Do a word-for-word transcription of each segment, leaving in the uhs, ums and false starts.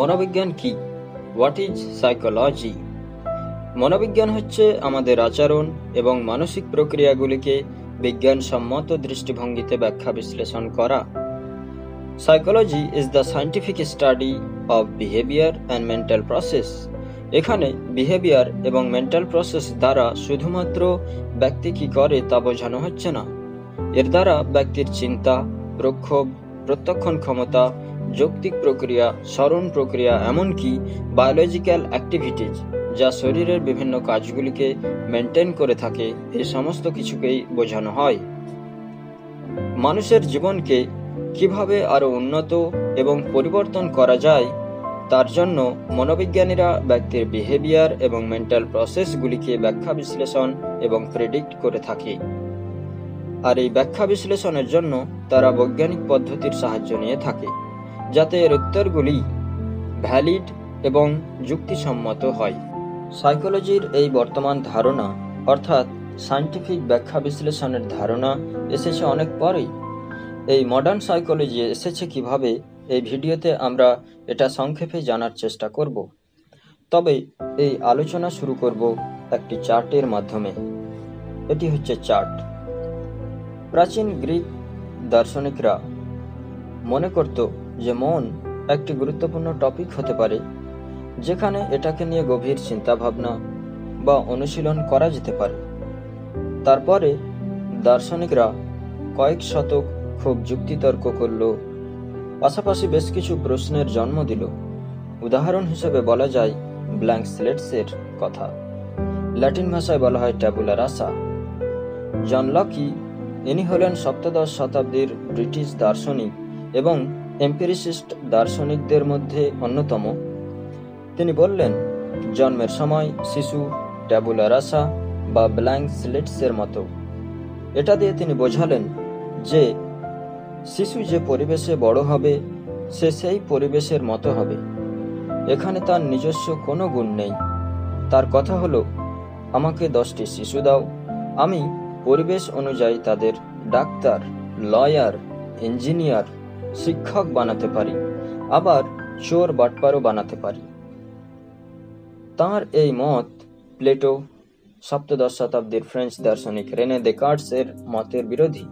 মনোবিজ্ঞান কি? What is psychology? মনোবিজ্ঞান হচ্ছে আমাদের আচরণ এবং মানসিক প্রক্রিয়াগুলিকে বিজ্ঞানসম্মত দৃষ্টিভঙ্গিতে ব্যাখ্যা বিশ্লেষণ করা। Psychology is the scientific study of behaviour and mental process. এখানে বিহেভিয়ার এবং মেন্টাল প্রসেস দ্বারা শুধুমাত্র ব্যক্তি কি করে তা বোঝানো হচ্ছে না, এর দ্বারা ব্যক্তির চিন্তা, প্রক্ষোভ, প্রত্যক্ষণ ক্ষমতা, যৌক্তিক প্রক্রিয়া, স্মরণ প্রক্রিয়া, এমনকি বায়োলজিক্যাল অ্যাক্টিভিটিজ যা শরীরের বিভিন্ন কাজগুলিকে মেনটেন করে থাকে, এই সমস্ত কিছুকেই বোঝানো হয়। মানুষের জীবনকে কিভাবে আরও উন্নত এবং পরিবর্তন করা যায় তার জন্য মনোবিজ্ঞানীরা ব্যক্তির বিহেভিয়ার এবং মেন্টাল প্রসেসগুলিকে ব্যাখ্যা বিশ্লেষণ এবং প্রেডিক্ট করে থাকে। আর এই ব্যাখ্যা বিশ্লেষণের জন্য তারা বৈজ্ঞানিক পদ্ধতির সাহায্য নিয়ে থাকে, যাতে এর উত্তরগুলি ভ্যালিড এবং যুক্তিসম্মত হয়। সাইকোলজির এই বর্তমান ধারণা অর্থাৎ সায়েন্টিফিক ব্যাখ্যা বিশ্লেষণের ধারণা এসেছে অনেক পরেই। এই মডার্ন সাইকোলজি এসেছে কিভাবে, এই ভিডিওতে আমরা এটা সংক্ষেপে জানার চেষ্টা করব। তবে এই আলোচনা শুরু করব একটি চার্টের মাধ্যমে। এটি হচ্ছে চার্ট। প্রাচীন গ্রিক দার্শনিকরা মনে করত যে মন একটি গুরুত্বপূর্ণ টপিক হতে পারে, যেখানে এটাকে নিয়ে গভীর চিন্তাভাবনা বা অনুশীলন করা যেতে পারে। তারপরে দার্শনিকরা কয়েক শতক খুব যুক্তিতর্ক করল, পাশাপাশি বেশ কিছু প্রশ্নের জন্ম দিল। উদাহরণ হিসেবে বলা যায় ব্ল্যাঙ্ক স্লেটসের কথা, ল্যাটিন ভাষায় বলা হয় ট্যাবুলা রাসা। জন লকি, ইনি হলেন সপ্তদশ শতাব্দীর ব্রিটিশ দার্শনিক এবং এম্পিরিসিস্ট দার্শনিকদের মধ্যে অন্যতম। তিনি বললেন, জন্মের সময় শিশু ট্যাবুলা রাসা বা ব্ল্যাঙ্ক স্লেটসের মতো। এটা দিয়ে তিনি বোঝালেন যে শিশু যে পরিবেশে বড় হবে সে সেই পরিবেশের মতো হবে, এখানে তার নিজস্ব কোনো গুণ নেই। তার কথা হলো, আমাকে দশটি শিশু দাও, আমি পরিবেশ অনুযায়ী তাদের ডাক্তার, লয়ার, ইঞ্জিনিয়ার, শিক্ষক বানাতে পারি, আবার চোর বাটপারও বানাতে পারি। তাঁর এই মত প্লেটো, সপ্তদশ শতাব্দীর ফ্রেঞ্চ দার্শনিক রেনে দেকার্টস এর মতের বিরোধী,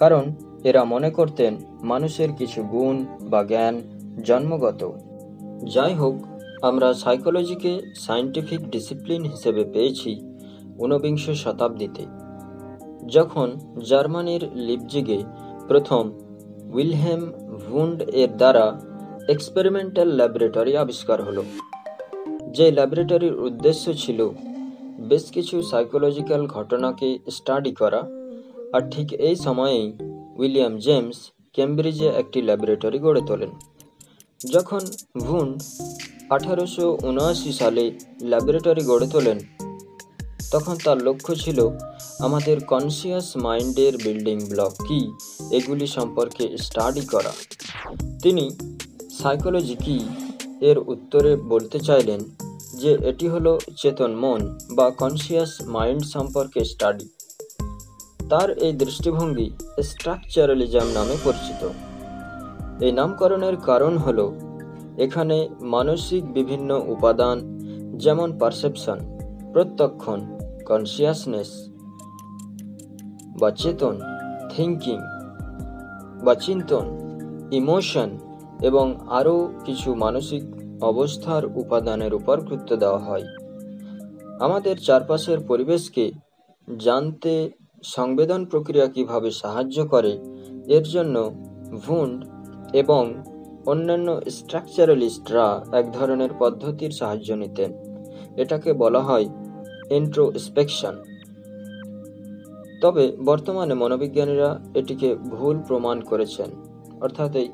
কারণ এরা মনে করতেন মানুষের কিছু গুণ বা জ্ঞান জন্মগত। যাই হোক, আমরা সাইকোলজিকে সায়েন্টিফিক ডিসিপ্লিন হিসেবে পেয়েছি ঊনবিংশ শতাব্দীতে, যখন জার্মানির লিপজিগে প্রথম উইলহেম ভুন্ড এর দ্বারা এক্সপেরিমেন্টাল ল্যাবরেটরি আবিষ্কার হলো, যে ল্যাবরেটরির উদ্দেশ্য ছিল বেশ কিছু সাইকোলজিক্যাল ঘটনাকে স্টাডি করা। আর ঠিক এই সময়েই উইলিয়াম জেমস কেমব্রিজে একটি ল্যাবরেটরি গড়ে তোলেন। যখন ভুন্ড আঠারোশো উনআশি সালে ল্যাবরেটরি গড়ে তোলেন, তখন তার লক্ষ্য ছিল আমাদের কনসিয়াস মাইন্ডের বিল্ডিং ব্লক কি, এগুলি সম্পর্কে স্টাডি করা। তিনি সাইকোলজি কি এর উত্তরে বলতে চাইলেন যে এটি হলো চেতন মন বা কনসিয়াস মাইন্ড সম্পর্কে স্টাডি। তার এই দৃষ্টিভঙ্গি স্ট্রাকচারালিজম নামে পরিচিত। এই নামকরণের কারণ হলো এখানে মানসিক বিভিন্ন উপাদান, যেমন পারসেপশন, প্রত্যক্ষণ, কনসিয়াসনেস বা চেতন, থিঙ্কিং বা চিন্তন, ইমোশন এবং আরও কিছু মানসিক অবস্থার উপাদানের উপর গুরুত্ব দেওয়া হয়। আমাদের চারপাশের পরিবেশকে জানতে সংবেদন প্রক্রিয়া কিভাবে সাহায্য করে, এর জন্য ভুন্ড এবং অন্যান্য স্ট্রাকচারালিস্টরা এক ধরনের পদ্ধতির সাহায্য নিতেন। এটাকে বলা হয় ইন্ট্রোস্পেকশন। তবে বর্তমানে মনোবিজ্ঞানীরা এটিকে ভুল প্রমাণ করেছেন, অর্থাৎ এই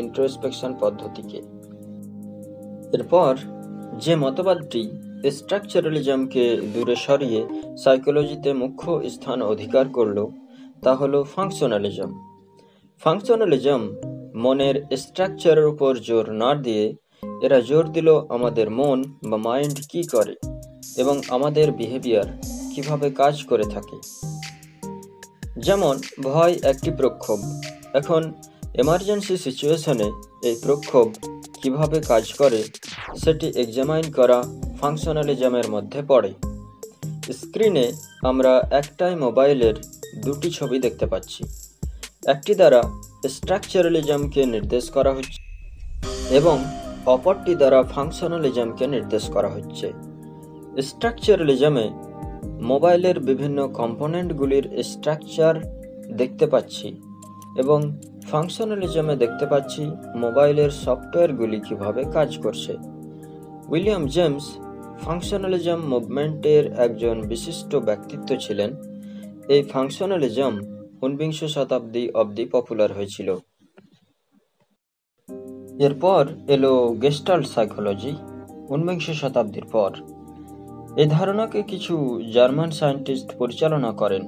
ইন্ট্রোস্পেকশন পদ্ধতিকে। এরপর যে মতবাদটি স্ট্রাকচারালিজমকে দূরে সরিয়ে সাইকোলজিতে মুখ্য স্থান অধিকার করল তা হল ফাংশনালিজম। ফাংশনালিজম মনের স্ট্রাকচারের উপর জোর না দিয়ে এরা জোর দিল আমাদের মন বা মাইন্ড কী করে এবং আমাদের বিহেভিয়ার কিভাবে কাজ করে থাকে। যেমন ভয় একটি প্রক্ষোভ, এখন এমার্জেন্সি সিচুয়েশনে এই প্রক্ষোভ কিভাবে কাজ করে সেটি এক্সামাইন করা ফাংশনালিজমের মধ্যে পড়ে। স্ক্রিনে আমরা একটাই মোবাইলের দুটি ছবি দেখতে পাচ্ছি। একটি দ্বারা স্ট্রাকচারালিজমকে নির্দেশ করা হচ্ছে এবং অপরটি দ্বারা ফাংশনালিজমকে নির্দেশ করা হচ্ছে। স্ট্রাকচারালিজমে মোবাইলের বিভিন্ন কম্পোনেন্টগুলির স্ট্রাকচার দেখতে পাচ্ছি এবং ফাংশনালিজমে দেখতে পাচ্ছি মোবাইলের সফটওয়্যারগুলি কীভাবে কাজ করছে। উইলিয়াম জেমস ফাংশনালিজম মুভমেন্টের একজন বিশিষ্ট ব্যক্তিত্ব ছিলেন। এই ফাংশনালিজম ঊনবিংশ শতাব্দী অবধি পপুলার হয়েছিল। এরপর এলো গেস্টাল্ট সাইকোলজি ঊনবিংশ শতাব্দীর পর। এই ধারণাকে কিছু জার্মান সায়েন্টিস্ট পরিচালনা করেন,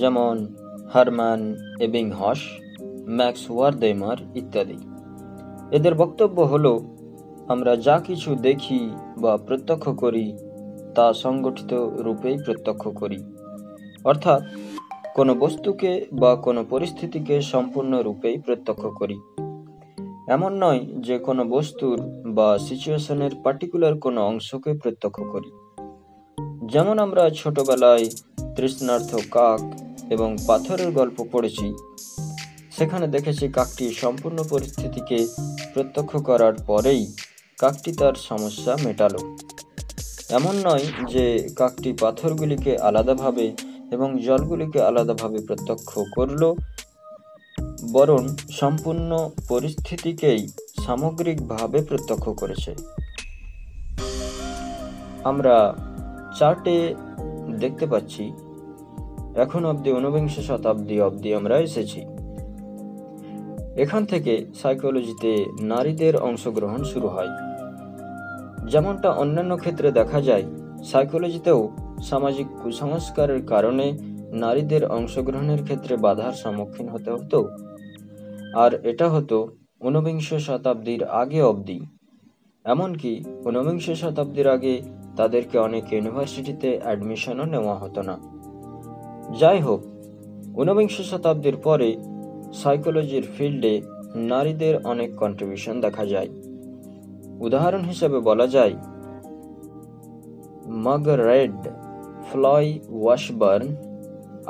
যেমন হারমান এবিংহস, ম্যাক্স ওয়ারদেমার ইত্যাদি। এদের বক্তব্য হলো, আমরা যা কিছু দেখি বা প্রত্যক্ষ করি তা সংগঠিত রূপেই প্রত্যক্ষ করি, অর্থাৎ কোনো বস্তুকে বা কোনো পরিস্থিতিকে সম্পূর্ণ রূপেই প্রত্যক্ষ করি। এমন নয় যে কোনো বস্তুর বা সিচুয়েশনের পার্টিকুলার কোনো অংশকে প্রত্যক্ষ করি। যেমন আমরা ছোটবেলায় তৃষ্ণার্থ কাক এবং পাথরের গল্প পড়েছি, সেখানে দেখেছি কাকটি সম্পূর্ণ পরিস্থিতিকে প্রত্যক্ষ করার পরেই কাকটি তার সমস্যা মেটালো। এমন নয় যে কাকটি পাথরগুলিকে আলাদাভাবে এবং জলগুলিকে আলাদাভাবে প্রত্যক্ষ করল, বরং সম্পূর্ণ পরিস্থিতিকেই সামগ্রিকভাবে প্রত্যক্ষ করেছে। আমরা চার্টে দেখতে পাচ্ছি এখন অবধি ঊনবিংশ শতাব্দী অবধি আমরা এসেছি। এখান থেকে সাইকোলজিতে নারীদের অংশগ্রহণ শুরু হয়। যেমনটা অন্যান্য ক্ষেত্রে দেখা যায়, সাইকোলজিতেও সামাজিক কুসংস্কারের কারণে নারীদের অংশগ্রহণের ক্ষেত্রে বাধার সম্মুখীন হতে হতো, আর এটা হতো ঊনবিংশ শতাব্দীর আগে অবধি। এমনকি ঊনবিংশ শতাব্দীর আগে তাদেরকে অনেক ইউনিভার্সিটিতে অ্যাডমিশনও নেওয়া হতো না। যাই হোক, ঊনবিংশ শতাব্দীর পরে সাইকোলজির ফিল্ডে নারীদের অনেক কন্ট্রিবিউশন দেখা যায়। উদাহরণ হিসেবে বলা যায় মার্গারেট ফ্লয় ওয়াশবার্ন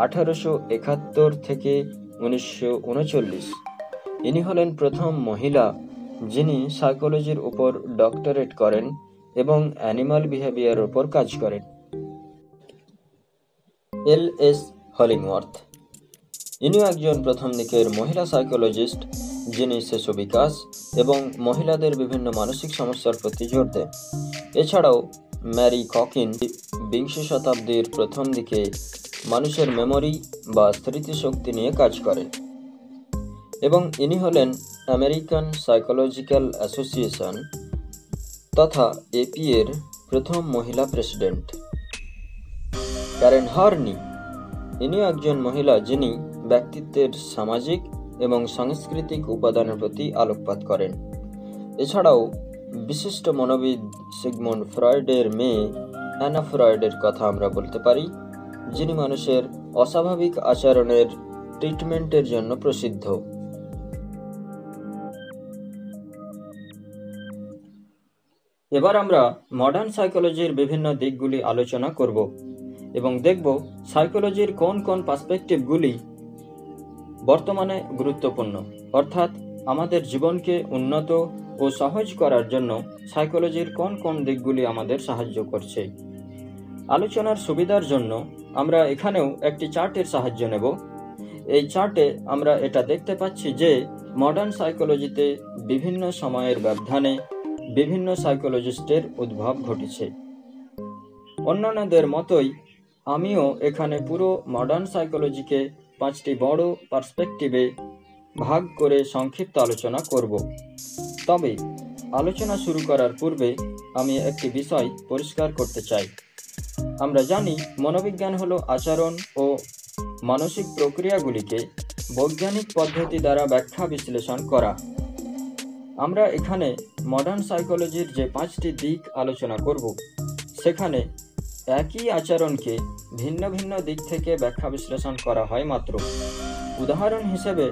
আঠারোশো একাত্তর থেকে উনিশশো উনচল্লিশ, ইনি হলেন প্রথম মহিলা যিনি সাইকোলজির উপর ডক্টরেট করেন এবং অ্যানিমাল বিহেভিয়ারের উপর কাজ করেন। এল এস হলিংওয়ার্থ, ইনিও একজন প্রথম দিকের মহিলা সাইকোলজিস্ট যিনি শিশু বিকাশ এবং মহিলাদের বিভিন্ন মানসিক সমস্যার প্রতি জোর দেন। এছাড়াও ম্যারি ককিন বিংশ শতাব্দীর প্রথম দিকে মানুষের মেমোরি বা স্মৃতিশক্তি নিয়ে কাজ করেন এবং ইনি হলেন আমেরিকান সাইকোলজিক্যাল অ্যাসোসিয়েশন তথা এপি এর প্রথম মহিলা প্রেসিডেন্ট। ক্যারেন হর্নি, ইনিও একজন মহিলা যিনি ব্যক্তিত্বের সামাজিক এবং সাংস্কৃতিক উপাদানের প্রতি আলোকপাত করেন। এছাড়াও বিশিষ্ট মনোবিদ সিগমুন্ড ফ্রয়েডের মেয়ে অ্যানা ফ্রয়েডের কথা আমরা বলতে পারি, যিনি মানুষের অস্বাভাবিক আচরণের ট্রিটমেন্টের জন্য প্রসিদ্ধ। এবার আমরা মডার্ন সাইকোলজির বিভিন্ন দিকগুলি আলোচনা করব এবং দেখব সাইকোলজির কোন কোন পার্সপেক্টিভগুলি বর্তমানে গুরুত্বপূর্ণ, অর্থাৎ আমাদের জীবনকে উন্নত ও সহজ করার জন্য সাইকোলজির কোন কোন দিকগুলি আমাদের সাহায্য করছে। আলোচনার সুবিধার জন্য আমরা এখানেও একটি চার্টের সাহায্য নেব। এই চার্টে আমরা এটা দেখতে পাচ্ছি যে মডার্ন সাইকোলজিতে বিভিন্ন সময়ের ব্যবধানে বিভিন্ন সাইকোলজিস্টের উদ্ভব ঘটেছে। অন্যান্যদের মতোই আমিও এখানে পুরো মডার্ন সাইকোলজিকে পাঁচটি বড় পার্সপেক্টিভে ভাগ করে সংক্ষিপ্ত আলোচনা করব। তবে আলোচনা শুরু করার পূর্বে আমি একটি বিষয় পরিষ্কার করতে চাই। আমরা জানি মনোবিজ্ঞান হলো আচরণ ও মানসিক প্রক্রিয়াগুলিকে বৈজ্ঞানিক পদ্ধতি দ্বারা ব্যাখ্যা বিশ্লেষণ করা। আমরা এখানে মডার্ন সাইকোলজির যে পাঁচটি দিক আলোচনা করব, সেখানে একই আচরণকে ভিন্ন ভিন্ন দিক থেকে ব্যাখ্যা বিশ্লেষণ করা হয় মাত্র। উদাহরণ হিসেবে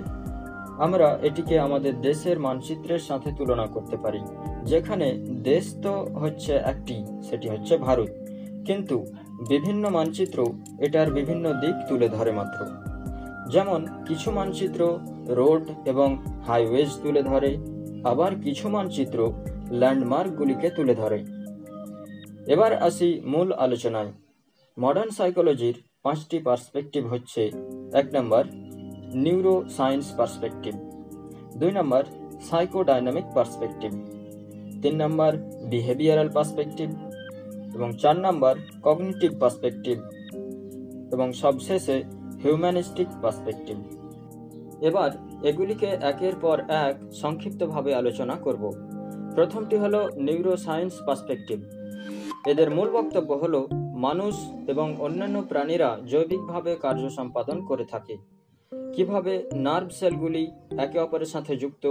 আমরা এটিকে আমাদের দেশের মানচিত্রের সাথে তুলনা করতে পারি, যেখানে দেশ তো হচ্ছে একটি, সেটি হচ্ছে ভারত, কিন্তু বিভিন্ন মানচিত্র এটার বিভিন্ন দিক তুলে ধরে মাত্র। যেমন কিছু মানচিত্র রোড এবং হাইওয়েজ তুলে ধরে, আবার কিছু মানচিত্র ল্যান্ডমার্কগুলিকে তুলে ধরে। এবার আসি মূল আলোচনায়। মডার্ন সাইকোলজির পাঁচটি পার্সপেক্টিভ হচ্ছে, এক নম্বর নিউরো সায়েন্স পার্সপেক্টিভ, দুই নম্বর সাইকোডাইনামিক পার্সপেক্টিভ, তিন নম্বর বিহেভিয়ারাল পার্সপেক্টিভ এবং চার নম্বর কগনিটিভ পার্সপেক্টিভ এবং সবশেষে হিউম্যানিস্টিক পার্সপেক্টিভ। এবার এগুলিকে একের পর এক সংক্ষিপ্তভাবে আলোচনা করব। প্রথমটি হলো নিউরো সায়েন্স পার্সপেক্টিভ। এদের মূল বক্তব্য হলো মানুষ এবং অন্যান্য প্রাণীরা জৈবিকভাবে কার্য সম্পাদন করে থাকে, কিভাবে নার্ভ সেলগুলি একে অপরের সাথে যুক্ত,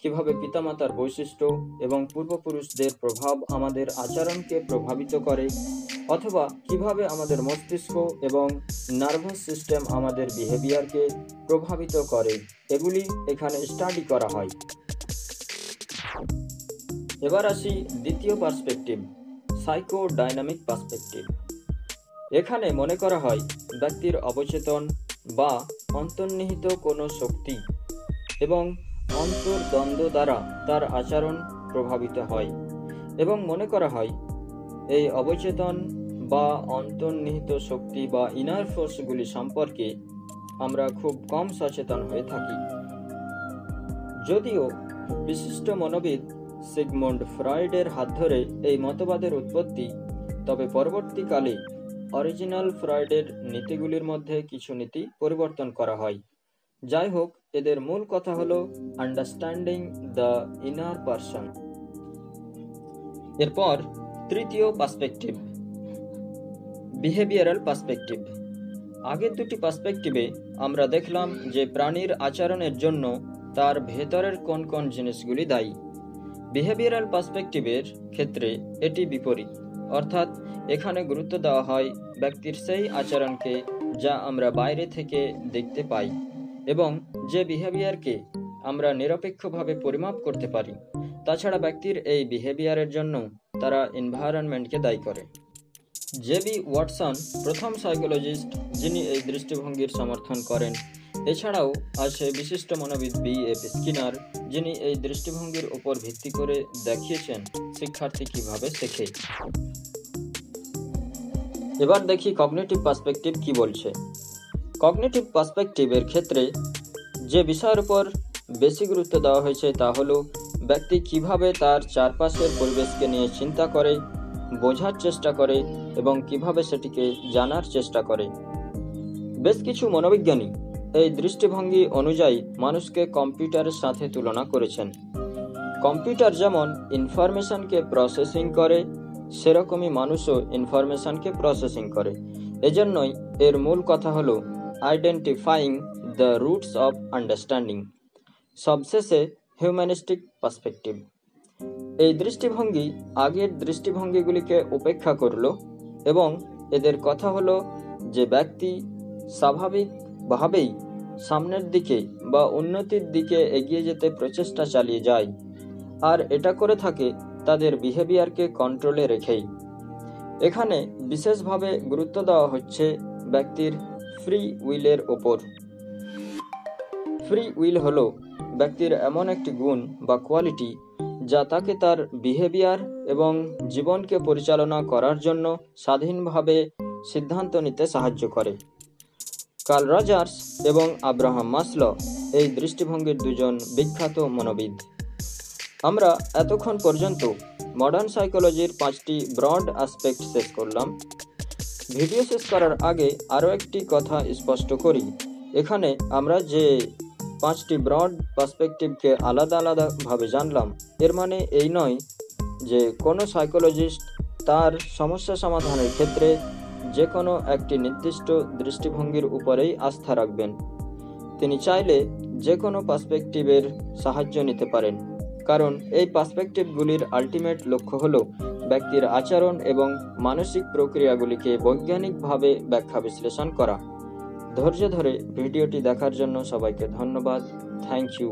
কিভাবে পিতামাতার বৈশিষ্ট্য এবং পূর্বপুরুষদের প্রভাব আমাদের আচরণকে প্রভাবিত করে, অথবা কিভাবে আমাদের মস্তিষ্ক এবং নার্ভাস সিস্টেম আমাদের বিহেভিয়ারকে প্রভাবিত করে, এগুলি এখানে স্টাডি করা হয়। এবার আসি দ্বিতীয় পার্সপেক্টিভ, সাইকোডাইনামিক পার্সপেক্টিভ। এখানে মনে করা হয় ব্যক্তির অবচেতন বা অন্তর্নিহিত কোনো শক্তি এবং অন্তর্দ্বন্দ্ব দ্বারা তার আচরণ প্রভাবিত হয়, এবং মনে করা হয় এই অবচেতন বা অন্তর্নিহিত শক্তি বা ইনার ফোর্সগুলি সম্পর্কে আমরা খুব কম সচেতন হয়ে থাকি। যদিও বিশিষ্ট মনোবিদ সিগমুন্ড ফ্রয়েডের হাত ধরে এই মতবাদের উৎপত্তি, তবে পরবর্তীকালে অরিজিনাল ফ্রয়েডের নীতিগুলির মধ্যে কিছু নীতি পরিবর্তন করা হয়। যাই হোক, এদের মূল কথা হলো আন্ডারস্ট্যান্ডিং দ্য ইনার পারসন। এরপর তৃতীয় পার্সপেক্টিভ, বিহেভিয়ারাল পার্সপেক্টিভ। আগের দুটি পার্সপেক্টিভে আমরা দেখলাম যে প্রাণীর আচরণের জন্য তার ভেতরের কোন কোন জিনিসগুলি দায়ী। বিহেভিয়ারাল পার্সপেক্টিভের ক্ষেত্রে এটি বিপরীত, অর্থাৎ এখানে গুরুত্ব দেওয়া হয় ব্যক্তির সেই আচরণকে যা আমরা বাইরে থেকে দেখতে পাই এবং যে বিহেভিয়ারকে আমরা নিরপেক্ষভাবে পরিমাপ করতে পারি। তাছাড়া ব্যক্তির এই বিহেভিয়ারের জন্য তারা এনভায়রনমেন্টকে দায়ী করে। জে বি ওয়াটসন প্রথম সাইকোলজিস্ট যিনি এই দৃষ্টিভঙ্গির সমর্থন করেন। এছাড়াও আছে বিশিষ্ট মনোবিদ বি এফ স্কিনার, যিনি এই দৃষ্টিভঙ্গির উপর ভিত্তি করে দেখিয়েছেন শিক্ষার্থী কিভাবে শেখে। এবার দেখি কগনিটিভ পার্সপেক্টিভ কি বলছে। কগনিটিভ পার্সপেক্টিভের ক্ষেত্রে যে বিষয়ের উপর বেশি গুরুত্ব দেওয়া হয়েছে তা হলো ব্যক্তি কিভাবে তার চারপাশের পরিবেশকে নিয়ে চিন্তা করে, বোঝার চেষ্টা করে এবং কিভাবে সেটিকে জানার চেষ্টা করে। বেশ কিছু মনোবিজ্ঞানী এই দৃষ্টিভঙ্গি অনুযায়ী মানুষকে কম্পিউটারের সাথে তুলনা করেছেন। কম্পিউটার যেমন ইনফরমেশনকে প্রসেসিং করে, সেরকমই মানুষও ইনফরমেশনকে প্রসেসিং করে। এজন্যই এর মূল কথা হলো identifying the roots of understanding. সবশেষে হিউম্যানিস্টিক পার্সপেক্টিভ। এই দৃষ্টিভঙ্গি আগের দৃষ্টিভঙ্গিগুলিকে উপেক্ষা করল এবং এদের কথা হলো যে ব্যক্তি স্বাভাবিকভাবেই সামনের দিকে বা উন্নতির দিকে এগিয়ে যেতে প্রচেষ্টা চালিয়ে যায়, আর এটা করে থাকে তাদের বিহেভিয়ারকে কন্ট্রোলে রেখেই। এখানে বিশেষভাবে গুরুত্ব দেওয়া হচ্ছে ব্যক্তির ফ্রি উইলের ওপর। ফ্রি উইল হলো ব্যক্তির এমন একটি গুণ বা কোয়ালিটি যা তাকে তার বিহেভিয়ার এবং জীবনকে পরিচালনা করার জন্য স্বাধীনভাবে সিদ্ধান্ত নিতে সাহায্য করে। কার্ল রজার্স এবং আব্রাহাম মাসলো এই দৃষ্টিভঙ্গির দুজন বিখ্যাত মনোবিদ। আমরা এতক্ষণ পর্যন্ত মডার্ন সাইকোলজির পাঁচটি ব্রড অ্যাসপেক্ট শেষ করলাম। ভিডিও শেষ করার আগে আরও একটি কথা স্পষ্ট করি। এখানে আমরা যে পাঁচটি ব্রড পার্সপেক্টিভকে আলাদা আলাদাভাবে জানলাম, এর মানে এই নয় যে কোনো সাইকোলজিস্ট তার সমস্যা সমাধানের ক্ষেত্রে যে কোনো একটি নির্দিষ্ট দৃষ্টিভঙ্গির উপরেই আস্থা রাখবেন। তিনি চাইলে যে কোনো পার্সপেক্টিভের সাহায্য নিতে পারেন, কারণ এই পার্সপেক্টিভগুলির আলটিমেট লক্ষ্য হল ব্যক্তির আচরণ এবং মানসিক প্রক্রিয়াগুলিকে বৈজ্ঞানিকভাবে ব্যাখ্যা বিশ্লেষণ করা। ধৈর্য ধরে ভিডিওটি দেখার জন্য সবাইকে ধন্যবাদ। Thank you.